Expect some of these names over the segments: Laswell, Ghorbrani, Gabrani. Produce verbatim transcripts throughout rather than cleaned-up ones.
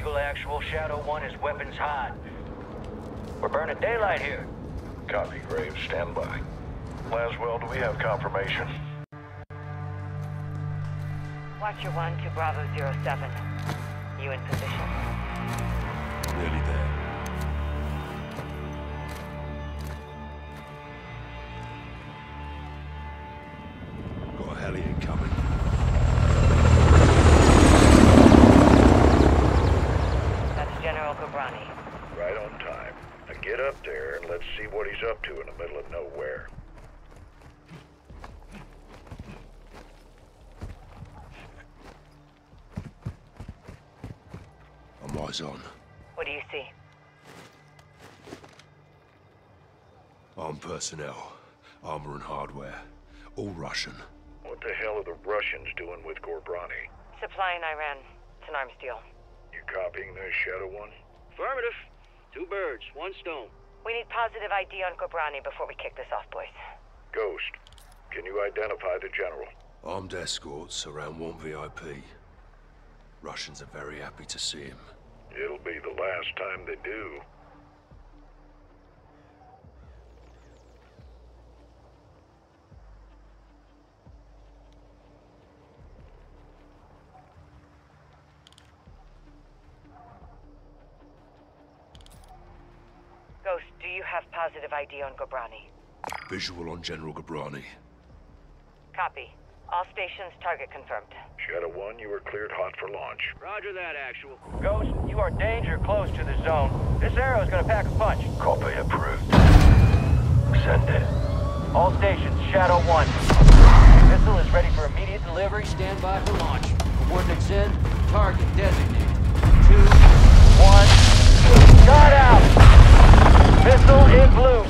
Eagle actual. Shadow one is weapons hot. We're burning daylight here. Copy, Graves. Stand by. Laswell, do we have confirmation? Watcher one to Bravo zero seven. You in position. Nearly there. Got a heli incoming. That's General Gabrani. Right on time. Now get up there and let's see what he's up to in the middle of nowhere. On. What do you see? Armed personnel, armor and hardware, all Russian. What the hell are the Russians doing with Ghorbrani? Supplying Iran. It's an arms deal. You copying this, Shadow One? Affirmative. Two birds, one stone. We need positive I D on Ghorbrani before we kick this off, boys. Ghost, can you identify the general? Armed escorts around one V I P. Russians are very happy to see him. It'll be the last time they do. Ghost, do you have positive I D on Gabrani? Visual on General Gabrani. Copy. All stations, target confirmed. Shadow one, you are cleared hot for launch. Roger that, actual. Ghost, you are danger close to the zone. This arrow is gonna pack a punch. Copy approved. Send it. All stations, Shadow one. Missile is ready for immediate delivery. Stand by for launch. Coordinates in. Target designated. Two, one, shot out! Missile in blue.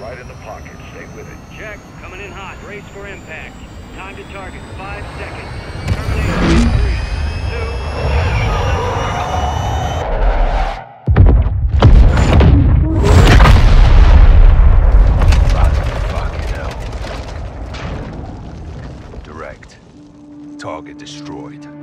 Right in the pocket. Stay with it. Check. Coming in hot. Race for impact. Time to target. Five seconds. Terminator. Three, two, one. Fucking hell. Direct. Target destroyed.